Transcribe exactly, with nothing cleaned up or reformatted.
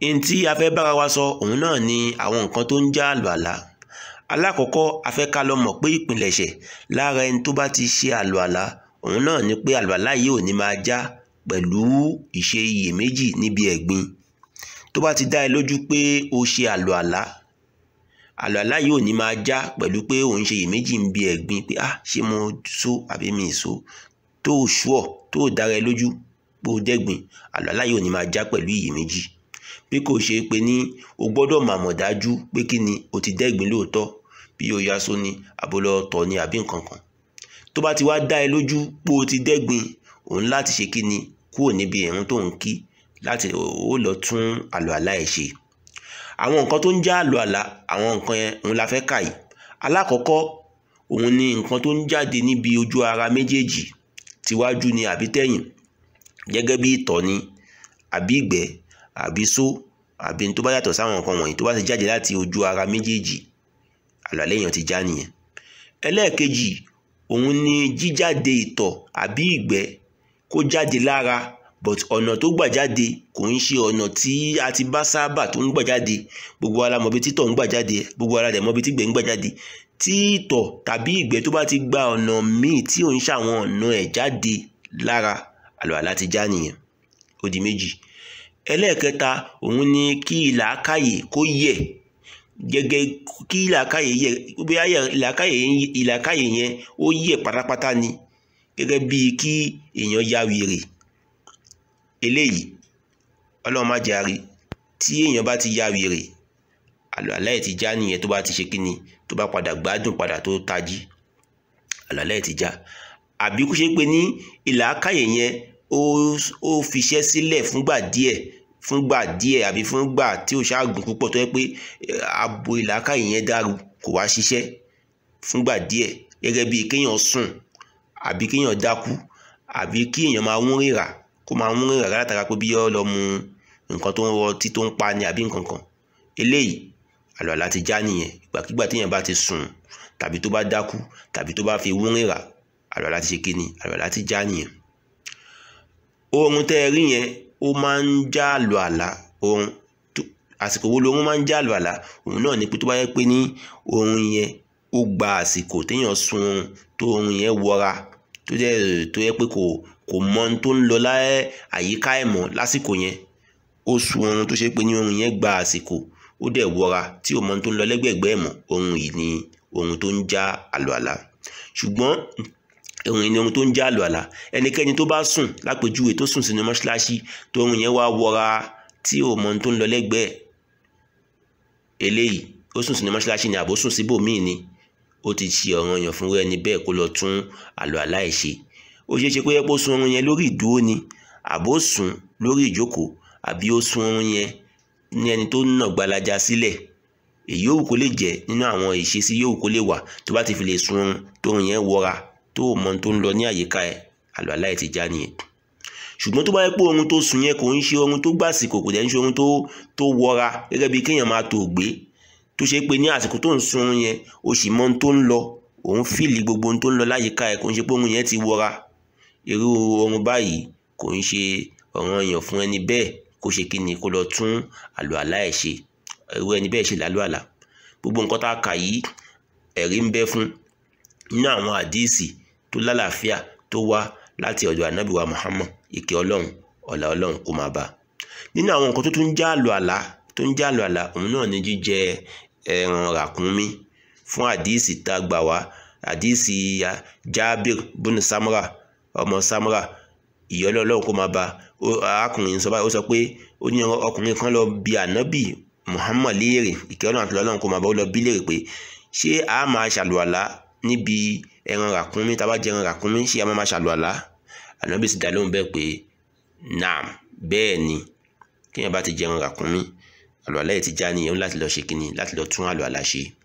in tí a fẹ́ bára wa sọ òun náà ni àwọn nǹkan tó ń já àlùàlá. Alákọ̀ọ́kọ́ a fẹ́ ká lọ mọ̀ pé ìpìlẹ̀ṣẹ̀ lára ẹni tó bá ti ṣe àlùàlá òun náà ni pé àlùàlá yìí ò ní máa já pẹ̀lú ìṣe iyèméjì níbi ẹ̀gbin. Tó bá ti dá ẹ lójú pé o ṣe àlùàlá, àlùàlá yìí ò ní máa já pẹ̀lú pé òun ṣe iyèméjì níbi ẹ̀gbin pé ah ṣé mo so àbí mi so, tó o ṣùọ́ tó o dára ẹ lójú pé o dẹ́gbin, àlùàlá yìí ò ní máa já pẹ̀lú iyèméjì. Bí kò ṣe pé ní o gbọ́dọ̀ màmọ̀ dájú pé kí ni o ti dẹ́gbin lóòótọ́, bí o ya so ni àbólọ ọ̀tọ̀ ni àbí nǹkan kan. Tó bá ti wá dá ẹ lójú pé o ti dẹ́gbin, òun láti ṣe kí ni kúrò níbi ìrun tó ń kí láti ó lọ tún àlùàlá ẹ̀ ṣe. Àwọn nǹkan tó ń já àlùàlá, àwọn nǹkan yẹn òun la fẹ́ kà yìí. Alákọ̀ọ́kọ́ òun ni nǹkan tó ń jáde níbi ojú ara méjèèjì, tiwájú ni àbí tẹ̀yìn, gẹ́gẹ́ bí ìtọ̀ ni àbí ìgbẹ́ àbí só àbí tó bá yàtọ̀ sáwọn nǹkan wọ̀nyí, tó bá ti jáde láti ojú ara méjèèjì àlùàlá èèyàn ti já nìyẹn. Ẹlẹ́ẹ̀kejì òun ni jíjáde ìtọ̀ àbí ìgbẹ́, kó jáde lára but ọ̀nà tó gbà jáde kò ń ṣe ọ̀nà tí a ti bá sábà tó ń gbà jáde. Gbogbo wa la mọ̀ bí títọ̀ ń gbà jáde, gbogbo wa la dẹ̀ mọ̀ bí tígbẹ́ ń gbà jáde. Tí ìtọ̀ tàbí ìgbẹ́ tó bá ti gba ọ̀nà míì tí ò ń ṣàwọn ọ̀nà ẹ̀ jáde lára, àlùàlá ti já nìyẹn, ó di méjì. Ẹlẹ́ẹ̀kẹta òun ni kí ìlàákàyè kó yẹ, gẹ́gẹ́ kí ìlàákàyè yẹ, bóyá ìlàákàyè ìlàákàyè yẹn ó yẹ pátápátá ni, gẹ́gẹ́ bíi kí èèyàn ya wèrè. Eléyìí Ọlọ́run má jàre, tí èèyàn bá ti ya wèrè àlùàlá ẹ̀ ti já nìyẹn, tó bá ti ṣe kíni, tó bá padà gbádùn padà tó tají, àlùàlá ẹ̀ ti já. Àbí kó ṣe pé ní ìlàákàyè yẹn ó ó fiṣẹ́ sílẹ̀ fúngbà díẹ̀ fúngbà díẹ̀ àbí fúngbà tí ó ṣáàgùn púpọ̀, tó yẹ pé abo ìlàákàyè yẹn dàrú kò wá ṣiṣẹ́ fúngbà díẹ̀, gẹ́gẹ́ bíi kéèyàn sùn àbí kéèyàn dákú àbí kí èèyàn máa wún rírà, kó máa wún rírà látara pé bí ó lọ mu nǹkan tó ń rọtí tó ń pa ni àbí nǹkan kan. Eléyìí àlùàlá ti já nìyẹn. Ìgbàkígbà téèyàn bá ti sùn tàbí tó bá dákú tàbí tó bá fi wún rírà, àlùàlá ti ṣe kíni, àlùàlá ti já nìyẹn. Oorun tẹ́ ẹ rí yẹn ó máa ń já àlùàlá. Oorun àsìkò wo lóorun máa ń já àlùàlá? Òun náà ni pé tó bá yẹ pé ní oorun yẹn ó gba àsìkò téèyàn sun oorun, tó oorun yẹn wọra, tó jẹ́ tó yẹ pé kò kò mọ ohun tó ń lọ láyé àyíká ẹ̀ mọ́ lásìkò yẹn, ó sun oorun tó ṣe pé ní oorun yẹn gba àsìkò, ó dẹ̀ wọra tí ò mọ ohun tó ń lọ lẹ́gbẹ̀ẹ́gbẹ́ ẹ̀ mọ́. Oorun yìí ni oorun tó ń já àlùàlá. Ṣùgbọ́n oorun yìí ni oorun tó ń já àlùàlá. Ẹnikẹ́ni tó bá sùn lápèjúwe, tó sùn sínú mọ́ṣáláṣí, tó oorun yẹn wá wọra tí ò mọ ohun tó ń lọ lẹ́gbẹ̀ẹ́, eléyìí ó sùn sínú mọ́ṣáláṣí ni àbó sùn síbòmíì ni, ó ti ṣe ọ̀ranyàn fún ẹni bẹ́ẹ̀ kó lọ tún àlùàlá ẹ̀ ṣe. Ó ṣeé ṣe kó yẹ kó sun oorun yẹn lórí ìdúró ni, àbó sùn lórí ìjókòó, àbí ó sun oorun yẹn ní ẹni tó nà gbalaja sílẹ̀. Èyí yòówù kó lè jẹ́ nínú àwọn ìṣesí yòówù kó lè wà, tó bá ti fi lè sun oorun tó oorun yẹn wọra, tó mọ tó ń lọ ní àyíká ẹ̀, àlùàlá ẹ̀ ti já nìyẹn. Ṣùgbọ́n tó bá yẹ pé oorun tó sùn yẹn kò ń ṣe oorun tó gbàsìkò, kò dẹ̀ ń ṣe oorun tó tó wọra, gẹ́gẹ́ bí kéèyàn máa tó gbé, tó ṣe pé ní àsìkò tó ń sun oorun yẹn o sì mọ ohun tó ń lọ, òun fìlì gbogbo ohun tó ń lọ láyìíká ẹ̀, kò ń ṣe pé oorun yẹn ti wọra. Irú oorun báyìí kò ń ṣe ọ̀ranyàn fún ẹni bẹ́ẹ̀ kó ṣe kí ni, kó lọ tún àlùàlá ẹ̀ ṣe. Irú ẹni bẹ́ẹ̀ ṣe lálùàlá. Gbogbo nǹkan tá a kà yìí ẹ̀rí ń bẹ fún nínú àwọn àdíìsì tó lálàáfíà tó wá láti ọ̀dọ̀ ànábì wa Muhammad, ìkẹ́ Ọlọ́run ọlá Ọlọ́run kó máa bá. Nínú àwọn nǹkan tó tún já àlùàlá tó ń já àlùàlá òun náà ni jíjẹ ẹran ràkúnmí, fún àdíìsì tá a gbà wá, àdíìsì Jábìr bùnú Samra, ọmọ Samra ìyọ́lọ́ Ọlọ́run kó máa bá. Arákùnrin sọ báyìí, ó sọ pé ó ní ọkùnrin kan lọ bi ànábì Muhammad léèrè, ìkẹ́ Ọlọ́run àti Ọlọ́run kó máa bá, ó lọ bí léèrè pé ṣé a máa ṣàlùàlá níbi ẹran ràkúnmí, tá a bá jẹ ẹran ràkúnmí ṣé a máa máa ṣàlùàlá? Ànábì sì dá lóhùn bẹ́ẹ̀ pé naam, bẹ́ẹ̀ ni, kéèyàn bá ti jẹ ẹran ràkúnmí àlùàlá ẹ̀ ti já nìyẹn, láti lọ ṣe kíni, láti lọ tún àlùàlá ṣe.